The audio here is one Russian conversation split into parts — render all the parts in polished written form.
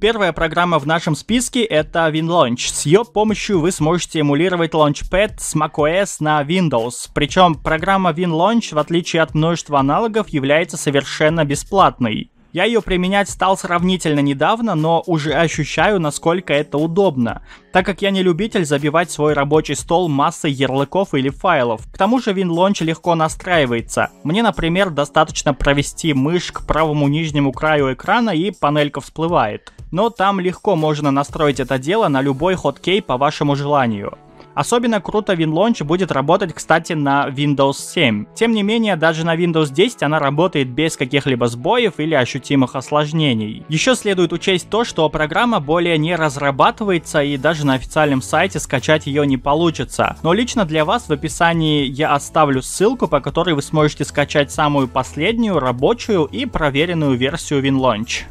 Первая программа в нашем списке — это WinLaunch. С ее помощью вы сможете эмулировать Launchpad с macOS на Windows. Причем программа WinLaunch, в отличие от множества аналогов, является совершенно бесплатной. Я ее применять стал сравнительно недавно, но уже ощущаю, насколько это удобно, так как я не любитель забивать свой рабочий стол массой ярлыков или файлов. К тому же WinLaunch легко настраивается. Мне, например, достаточно провести мышь к правому нижнему краю экрана, и панелька всплывает. Но там легко можно настроить это дело на любой хоткей по вашему желанию. Особенно круто WinLaunch будет работать, кстати, на Windows 7. Тем не менее, даже на Windows 10 она работает без каких-либо сбоев или ощутимых осложнений. Еще следует учесть то, что программа более не разрабатывается и даже на официальном сайте скачать ее не получится. Но лично для вас в описании я оставлю ссылку, по которой вы сможете скачать самую последнюю, рабочую и проверенную версию WinLaunch.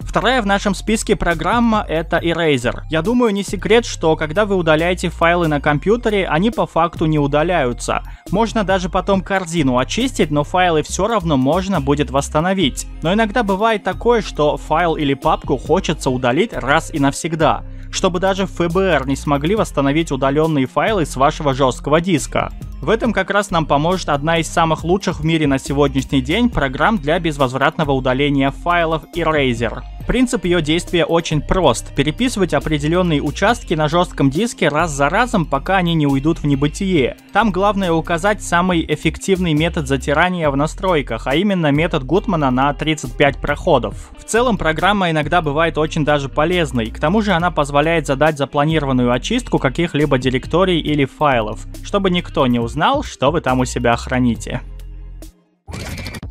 Вторая в нашем списке программа — это Eraser. Я думаю, не секрет, что когда вы удаляете файлы на компьютере, они по факту не удаляются. Можно даже потом корзину очистить, но файлы все равно можно будет восстановить. Но иногда бывает такое, что файл или папку хочется удалить раз и навсегда, чтобы даже ФБР не смогли восстановить удаленные файлы с вашего жесткого диска. В этом как раз нам поможет одна из самых лучших в мире на сегодняшний день программ для безвозвратного удаления файлов Eraser. Принцип ее действия очень прост. Переписывать определенные участки на жестком диске раз за разом, пока они не уйдут в небытие. Там главное указать самый эффективный метод затирания в настройках, а именно метод Гудмана на 35 проходов. В целом программа иногда бывает очень даже полезной. К тому же она позволяет задать запланированную очистку каких-либо директорий или файлов, чтобы никто не узнал, что вы там у себя храните.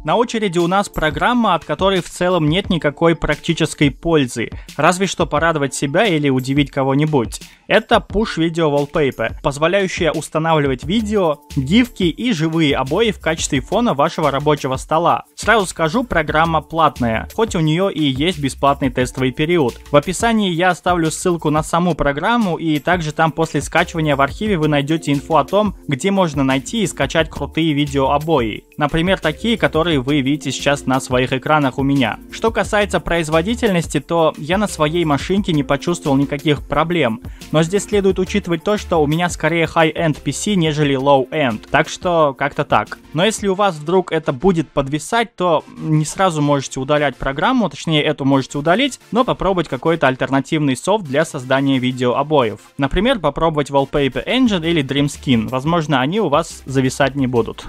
На очереди у нас программа, от которой в целом нет никакой практической пользы, разве что порадовать себя или удивить кого-нибудь. Это Push Video Wallpaper, позволяющая устанавливать видео, гифки и живые обои в качестве фона вашего рабочего стола. Сразу скажу, программа платная, хоть у нее и есть бесплатный тестовый период. В описании я оставлю ссылку на саму программу, и также там после скачивания в архиве вы найдете инфу о том, где можно найти и скачать крутые видеообои. Например, такие, которые вы видите сейчас на своих экранах у меня. Что касается производительности, то я на своей машинке не почувствовал никаких проблем, но здесь следует учитывать то, что у меня скорее high-end PC, нежели low-end, так что как-то так. Но если у вас вдруг это будет подвисать, то не сразу можете удалять программу, точнее эту можете удалить, но попробовать какой-то альтернативный софт для создания видеообоев. Например, попробовать Wallpaper Engine или DreamSkin, возможно, они у вас зависать не будут.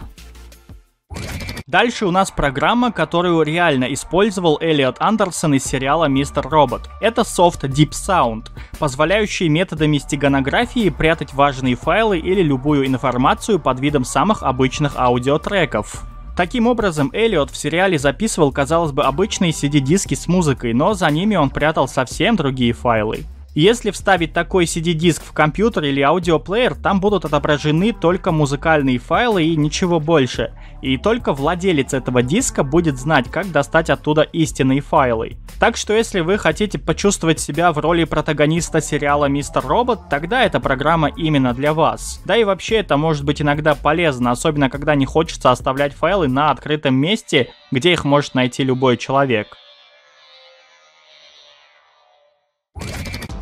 Дальше у нас программа, которую реально использовал Элиот Андерсон из сериала «Мистер Робот». Это софт DeepSound, позволяющий методами стеганографии прятать важные файлы или любую информацию под видом самых обычных аудиотреков. Таким образом, Элиот в сериале записывал, казалось бы, обычные CD-диски с музыкой, но за ними он прятал совсем другие файлы. Если вставить такой CD-диск в компьютер или аудиоплеер, там будут отображены только музыкальные файлы и ничего больше. И только владелец этого диска будет знать, как достать оттуда истинные файлы. Так что если вы хотите почувствовать себя в роли протагониста сериала «Мистер Робот», тогда эта программа именно для вас. Да и вообще это может быть иногда полезно, особенно когда не хочется оставлять файлы на открытом месте, где их может найти любой человек.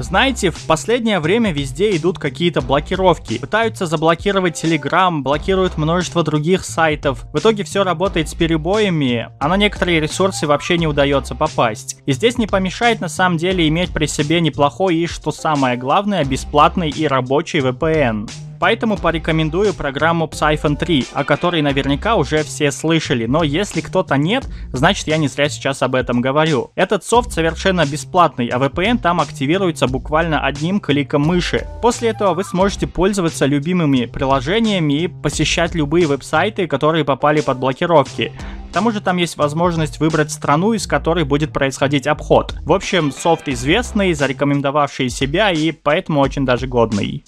Знаете, в последнее время везде идут какие-то блокировки. Пытаются заблокировать Telegram, блокируют множество других сайтов. В итоге все работает с перебоями, а на некоторые ресурсы вообще не удается попасть. И здесь не помешает на самом деле иметь при себе неплохой и, что самое главное, бесплатный и рабочий VPN. Поэтому порекомендую программу Psiphon 3, о которой наверняка уже все слышали, но если кто-то нет, значит я не зря сейчас об этом говорю. Этот софт совершенно бесплатный, а VPN там активируется буквально одним кликом мыши. После этого вы сможете пользоваться любимыми приложениями и посещать любые веб-сайты, которые попали под блокировки. К тому же там есть возможность выбрать страну, из которой будет происходить обход. В общем, софт известный, зарекомендовавший себя и поэтому очень даже годный.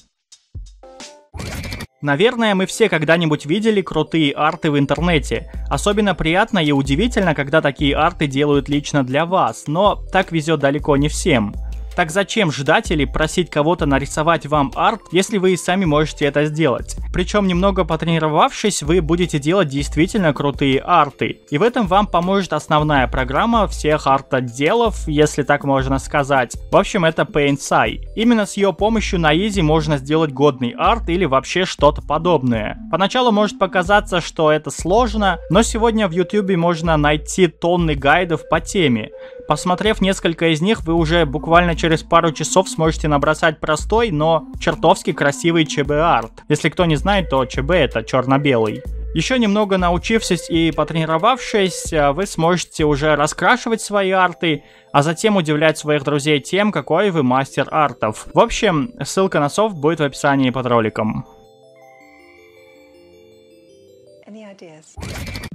Наверное, мы все когда-нибудь видели крутые арты в интернете. Особенно приятно и удивительно, когда такие арты делают лично для вас, но так везет далеко не всем. Так зачем ждать или просить кого-то нарисовать вам арт, если вы и сами можете это сделать? Причем немного потренировавшись, вы будете делать действительно крутые арты. И в этом вам поможет основная программа всех арт-отделов, если так можно сказать. В общем, это Paint SAI. Именно с ее помощью на изи можно сделать годный арт или вообще что-то подобное. Поначалу может показаться, что это сложно, но сегодня в YouTube можно найти тонны гайдов по теме. Посмотрев несколько из них, вы уже буквально через пару часов сможете набросать простой, но чертовски красивый ЧБ-арт. Если кто не знает, то ЧБ — это черно-белый. Еще немного научившись и потренировавшись, вы сможете уже раскрашивать свои арты, а затем удивлять своих друзей тем, какой вы мастер артов. В общем, ссылка на софт будет в описании под роликом.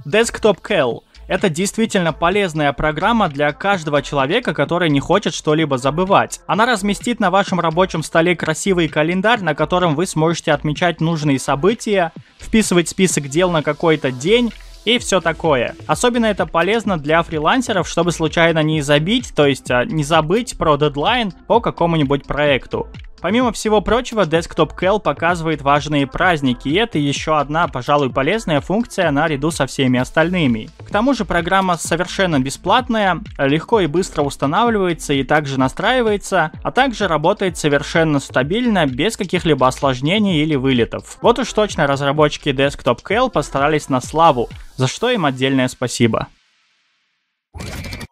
DesktopCal. Это действительно полезная программа для каждого человека, который не хочет что-либо забывать. Она разместит на вашем рабочем столе красивый календарь, на котором вы сможете отмечать нужные события, вписывать список дел на какой-то день и все такое. Особенно это полезно для фрилансеров, чтобы случайно не забить, то есть не забыть про дедлайн по какому-нибудь проекту. Помимо всего прочего, DesktopCal показывает важные праздники, и это еще одна, пожалуй, полезная функция наряду со всеми остальными. К тому же программа совершенно бесплатная, легко и быстро устанавливается и также настраивается, а также работает совершенно стабильно, без каких-либо осложнений или вылетов. Вот уж точно разработчики DesktopCal постарались на славу, за что им отдельное спасибо.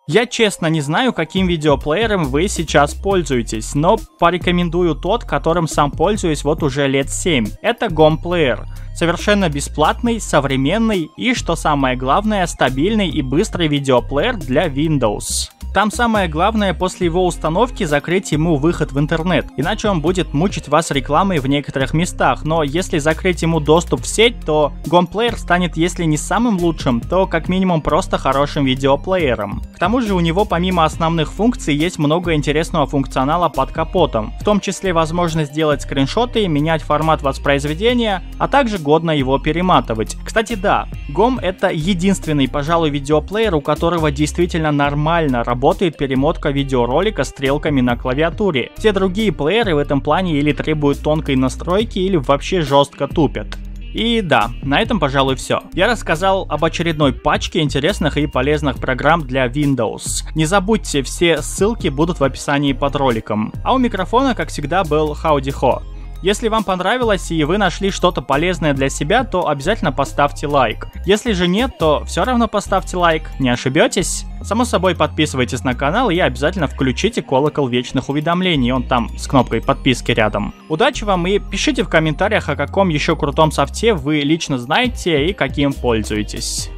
Я честно не знаю, каким видеоплеером вы сейчас пользуетесь, но порекомендую тот, которым сам пользуюсь вот уже лет 7. Это GOM Player. Совершенно бесплатный, современный и, что самое главное, стабильный и быстрый видеоплеер для Windows. Там самое главное после его установки закрыть ему выход в интернет, иначе он будет мучить вас рекламой в некоторых местах, но если закрыть ему доступ в сеть, то GOM Player станет если не самым лучшим, то как минимум просто хорошим видеоплеером. К тому же у него помимо основных функций есть много интересного функционала под капотом, в том числе возможность делать скриншоты, менять формат воспроизведения, а также годно его перематывать. Кстати да, GOM это единственный, пожалуй, видеоплеер, у которого действительно нормально работает перемотка видеоролика стрелками на клавиатуре. Все другие плееры в этом плане или требуют тонкой настройки, или вообще жестко тупят. И да, на этом, пожалуй, все. Я рассказал об очередной пачке интересных и полезных программ для Windows. Не забудьте, все ссылки будут в описании под роликом. А у микрофона, как всегда, был Хауди Хо. Если вам понравилось и вы нашли что-то полезное для себя, то обязательно поставьте лайк. Если же нет, то все равно поставьте лайк, не ошибетесь. Само собой, подписывайтесь на канал и обязательно включите колокол вечных уведомлений, он там с кнопкой подписки рядом. Удачи вам и пишите в комментариях, о каком еще крутом софте вы лично знаете и каким пользуетесь.